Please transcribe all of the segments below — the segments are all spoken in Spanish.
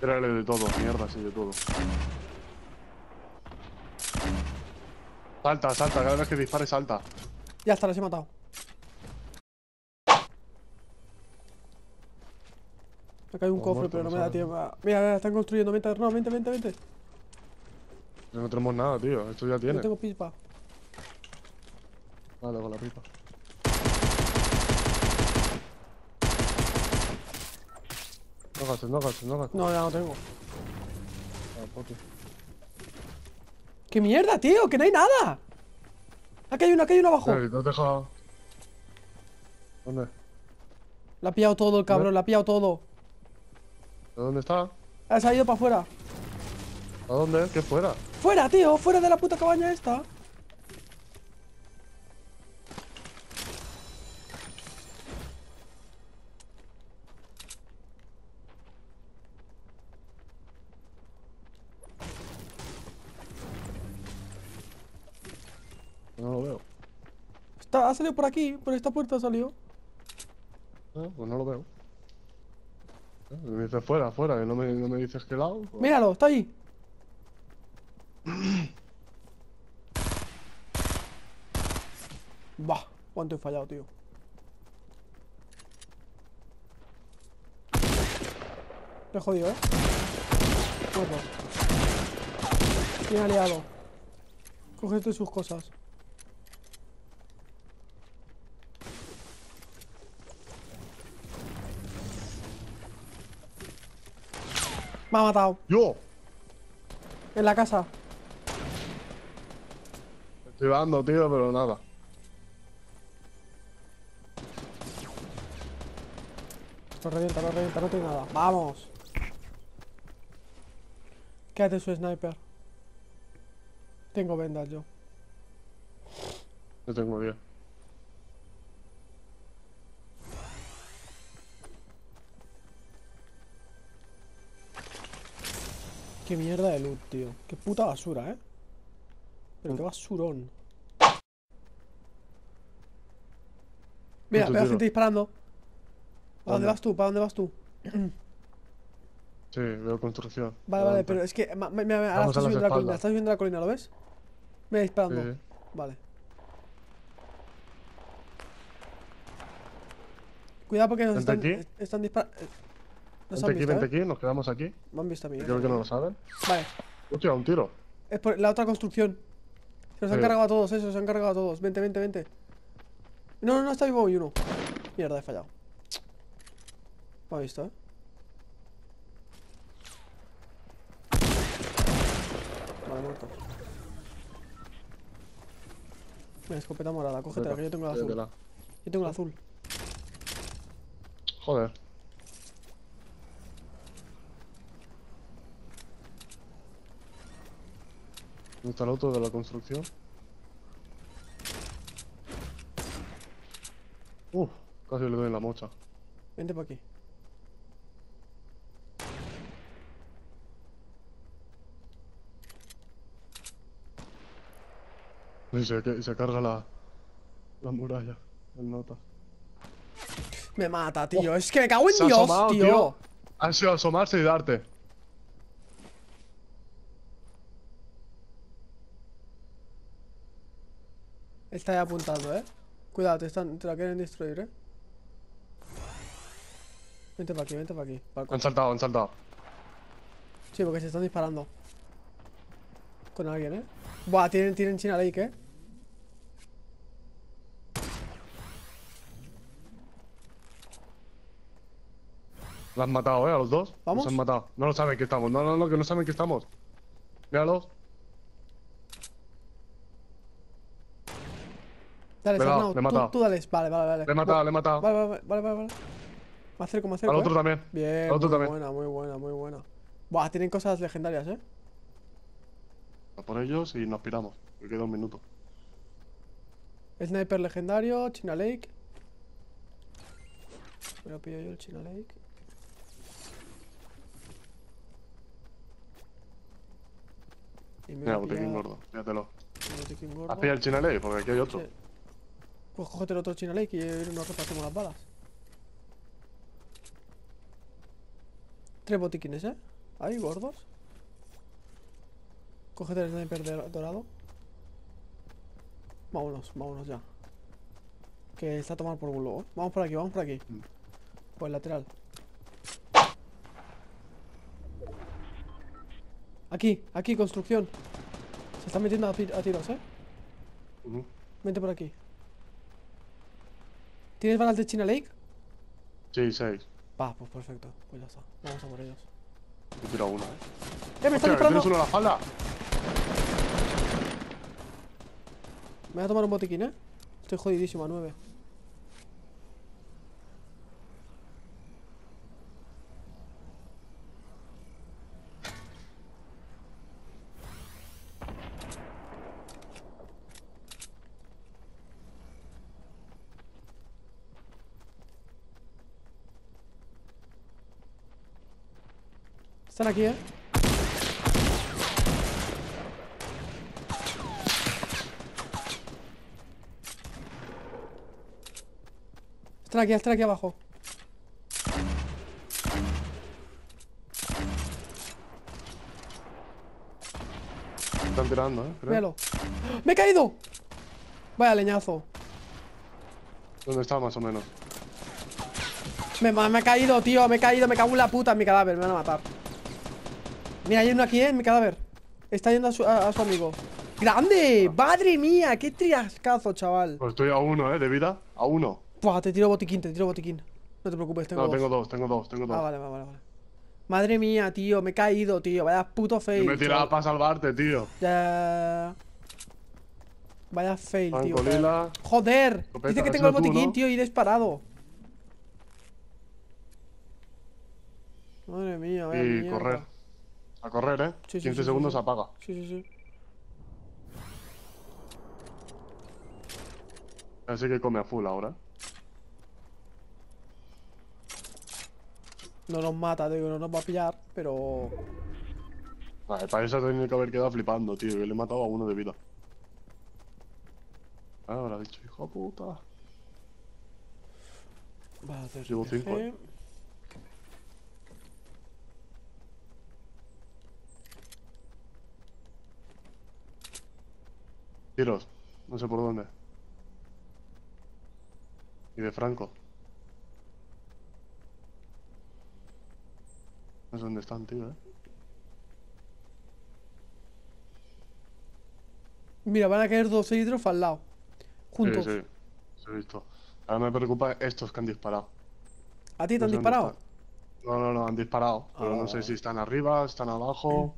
Tírale de todo, mierda, sí, de todo. Salta, salta, cada vez que dispare, salta. Ya está, les he matado. Acá hay un cofre, pero no me da tiempo. Mira, mira, están construyendo. Vente, no, vente, vente, vente. No tenemos nada, tío. Esto ya tiene. No tengo pipa. Vale, con la pipa. No gastes, no gastes, no gastes. No, ya no tengo. ¡Qué mierda, tío! ¡Que no hay nada! Aquí hay uno abajo. No te he dejado. ¿Dónde? La ha pillado todo el cabrón, la ha pillado todo. ¿Dónde está? Ah, se ha ido para afuera. ¿A dónde? ¿Qué fuera? ¡Fuera, tío! ¡Fuera de la puta cabaña esta! No lo veo. Ha salido por aquí, por esta puerta ha salido. Pues no lo veo. Me dices fuera, fuera, que no me dices qué lado. Pues... Míralo, está ahí. Bah, cuánto he fallado, tío. Me he jodido, ¿eh? Muerto. Bien aliado. Cógete sus cosas. Me ha matado. ¡Yo! En la casa. Estoy dando tiro, pero nada. Esto revienta, no revienta, no tiene nada. ¡Vamos! Quédate su sniper. Tengo vendas yo. Yo tengo 10. Qué mierda de loot, tío. Qué puta basura, ¿eh? Pero qué basurón. Mira, veo gente disparando. ¿Para dónde vas tú? ¿Para dónde vas tú? Sí, veo construcción. Vale, vale, pero es que... Mira, ahora estás subiendo la colina. Estás subiendo la colina, ¿lo ves? Mira, disparando. Sí. Vale. Cuidado porque nos están disparando. Vente aquí, nos quedamos aquí. Me han visto a mí. Creo que no lo saben. Vale. Hostia, un tiro. Es por la otra construcción. Se los han cargado a todos, se los han cargado a todos. Vente, vente, vente. No, no, no, está vivo y uno. Mierda, he fallado. Me ha visto, ¿eh? Vale, muerto. Mira, escopeta morada, cógetela, que yo tengo la azul. Yo tengo la azul. Joder. ¿Dónde está el auto de la construcción? Uff, casi le doy en la mocha. Vente para aquí. Y se carga la muralla, el nota. Me mata, tío. Es que me cago en Dios, asomado, tío. Han sido asomarse y darte. Está ahí apuntando, ¿eh? Cuidado, te la quieren destruir, ¿eh? Vente para aquí, vente para aquí. Han saltado. Sí, porque se están disparando. Con alguien, ¿eh? Buah, tienen China Lake, ¿eh? Lo han matado, ¿eh? A los dos. ¿Vamos? Los han matado. No lo saben que estamos. No, no, no, que no saben que estamos. Míralos. Dale, Arnau, tú dale. Vale. Le he matado. Vale. Me acerco. Al otro también. Bien, muy buena. Buah, tienen cosas legendarias, ¿eh? A por ellos y nos piramos. Me queda un minuto. Sniper legendario, China Lake. Me lo pillo yo el China Lake. Mira, botiquín gordo, fíjatelo. ¿Has pillado el China Lake? Porque aquí hay otro. Sí. Pues cógete el otro China Lake y nos repartimos las balas. 3 botiquines, ¿eh? ¿Hay gordos? Cógete el sniper dorado. Vámonos, vámonos ya. Que está a tomar por culo. Vamos por aquí, vamos por aquí. Por el lateral. Aquí, aquí, construcción. Se están metiendo a tiros, ¿eh? Vente por aquí. ¿Tienes balas de China Lake? Sí, 6. Va, pues perfecto. Pues ya está. Vamos a por ellos. He tirado una, ¿eh? ¡Me están disparando! ¡Me están disparando! Me voy a tomar un botiquín, ¿eh? Estoy jodidísimo, a 9. Están aquí, ¿eh? Están aquí abajo. Están tirando, ¿eh? Creo. Míralo. ¡Me he caído! Vaya leñazo. ¿Dónde está más o menos? Me ha caído, tío. Me he caído. Me cago en la puta en mi cadáver. Me van a matar. Mira, hay uno aquí, en mi cadáver. Está yendo a su amigo. ¡Grande! ¡Madre mía! ¡Qué triascazo, chaval! Pues estoy a 1, ¿eh? De vida. A 1. Buah, te tiro botiquín, te tiro botiquín. No te preocupes, tengo dos. No, tengo dos. Ah, vale. Madre mía, tío. Me he caído, tío. Vaya puto fail. Yo me tiraba para salvarte, tío. Ya. Vaya fail, tío. ¡Joder! Copeta. Dice que tengo el botiquín, ¿no? Tío, y he disparado. Madre mía, vaya Y mierda. Correr. A correr, ¿eh? Sí, 15 segundos sí. Apaga. Sí. Así que come a full ahora. No nos mata, tío, no nos va a pillar, pero... Vale, para eso tenía que haber quedado flipando, tío. Yo le he matado a uno de vida. Ahora ha dicho, hijo de puta. Va a hacer... Llevo 5, ¿eh? Tiros, no sé por dónde. Y de Franco. No sé dónde están, tío, ¿eh? Mira, van a caer dos hidros al lado. Juntos. Sí, he visto. Ahora me preocupa estos que han disparado. ¿A ti te han disparado? No, han disparado. Pero no sé si están arriba, están abajo.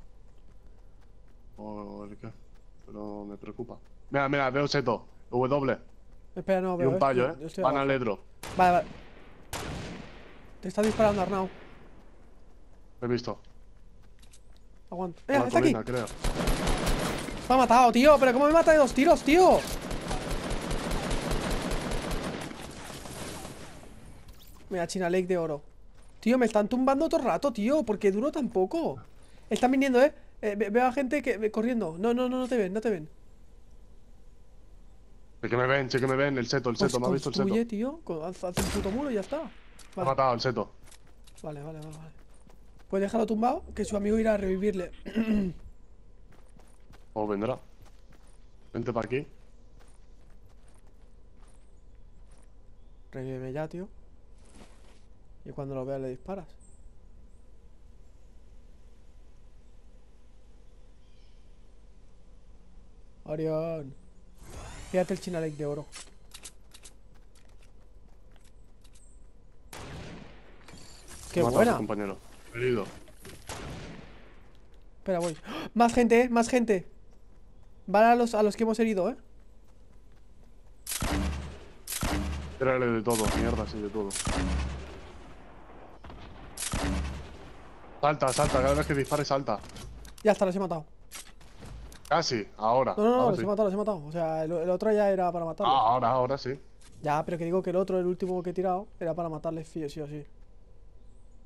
O el qué. Pero me preocupa. Mira, veo seto. W. Espera, no, veo. Y un payo, ¿eh? Van al ledro. Vale. Te está disparando, Arnau. Lo he visto. Aguanta. Está aquí. Creo. Me ha matado, tío. Pero ¿cómo me mata de dos tiros, tío? Mira, China Lake de oro. Tío, me están tumbando todo el rato, tío. ¿Por qué duro tan poco? Están viniendo, ¿eh? Veo a gente que corriendo. No te ven, Sí que me ven, el seto, pues me ha visto el seto. Construye, tío, hace un puto muro y ya está. Vale. Me ha matado el seto. Vale. Pues déjalo tumbado, que su amigo irá a revivirle. O vendrá. Vente para aquí. Revíveme ya, tío. Y cuando lo veas le disparas. Orión. Fíjate el China Lake de oro. ¡Qué buena! Compañero. Herido. Espera, voy. ¡Oh! Más gente, más gente. Van a los que hemos herido, ¿eh? Tírale de todo, mierda, sí, de todo. Salta, cada vez que dispares salta. Ya está, los he matado. Casi, ahora. No, los he matado. O sea, el otro ya era para matarlo. Ahora sí. Ya, pero que digo que el otro, el último que he tirado, era para matarles sí o sí.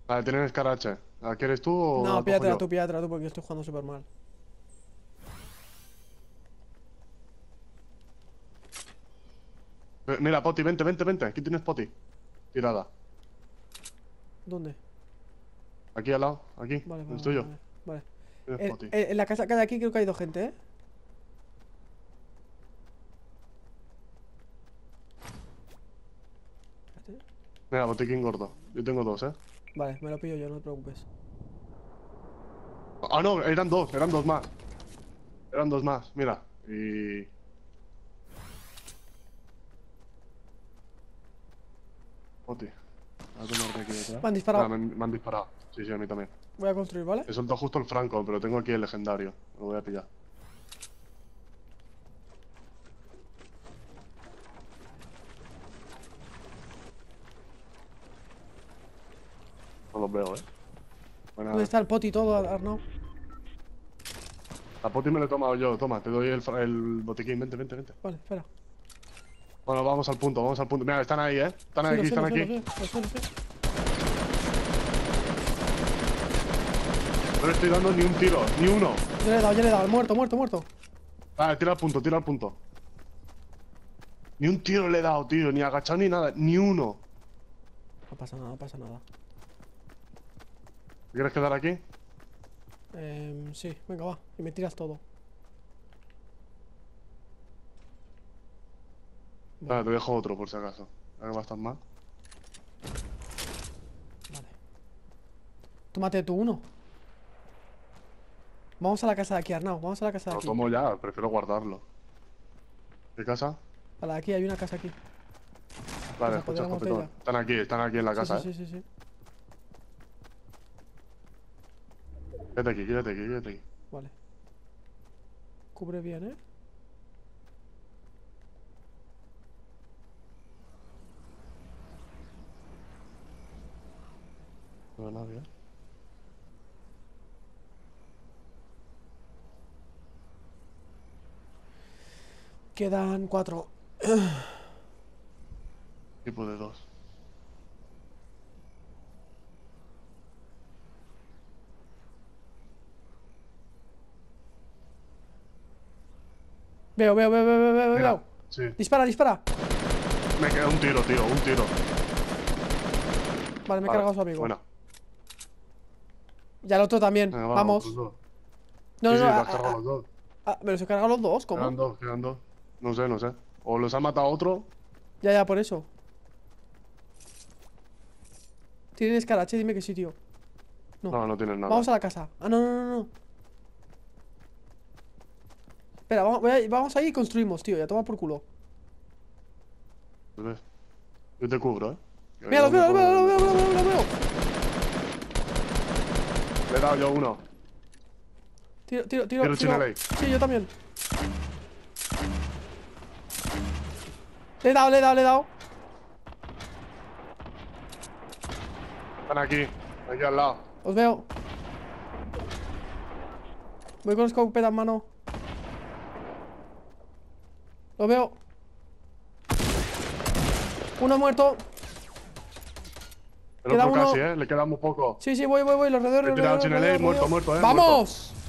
Vale, tienen escarache. ¿La quieres tú o...? No, pídatela tú, porque yo estoy jugando súper mal. Mira, Poti, vente. Aquí tienes Poti. Tirada. ¿Dónde? Aquí al lado, aquí, vale, el tuyo. Vale. En la casa de aquí creo que hay dos gente, ¿eh? Venga, botiquín gordo. Yo tengo dos, ¿eh? Vale, me lo pillo yo, no te preocupes. Ah, no, eran dos más. Eran dos más, mira. Y... Oti. A tomarte aquí detrás. Me han disparado. Nah, me han disparado. Sí, a mí también. Voy a construir, ¿vale? He soltado justo el franco, pero tengo aquí el legendario. Lo voy a pillar. No los veo, ¿eh? Bueno, ¿dónde está el poti y todo, Arnau? La poti me lo he tomado yo. Toma, te doy el botiquín. Vente. Vale, espera. Bueno, vamos al punto. Mira, están ahí, ¿eh? Están aquí. No le estoy dando ni un tiro, ni uno. Yo le he dado. Muerto. Vale, tira al punto. Ni un tiro le he dado, tío. Ni agachado ni nada. Ni uno. No pasa nada. ¿Te quieres quedar aquí? Sí, venga, va. Y me tiras todo. Vale, te dejo otro por si acaso. A ver, va a estar mal. Vale. Tómate tú uno. Vamos a la casa de aquí, Arnau. Lo tomo ya, prefiero guardarlo. ¿Qué casa? A la de aquí, hay una casa aquí. Vale, escucha, escopetón. Están aquí en la casa, sí, ¿eh? Sí. Quédate aquí. Vale. Cubre bien, ¿eh? No veo nadie, ¿eh? Quedan 4. Tipo de 2. Veo. Mira, sí. Dispara. Me queda un tiro, tío, Vale, me he cargado a su amigo. Buena. Y al otro también. Vamos. No, los dos. ¿Me los he cargado los dos? ¿Cómo? Quedan dos. No sé. O los ha matado otro. Ya, por eso. ¿Tienen escarache? Dime qué sitio. No tienen nada. Vamos a la casa. Ah, no. Espera, vamos ahí y construimos, tío. Ya toma por culo. Yo te cubro, ¿eh? Mira, lo veo. Le he dado yo uno. Tiro. Quiero China Lake. Sí, yo también. Le he dado. Están aquí al lado. Os veo. Voy con escopeta en mano. Lo veo. Uno muerto. Pero queda uno. Casi, ¿eh? Le queda muy poco. Sí, voy. Los rodeos. Muerto, ¿eh? ¡Vamos!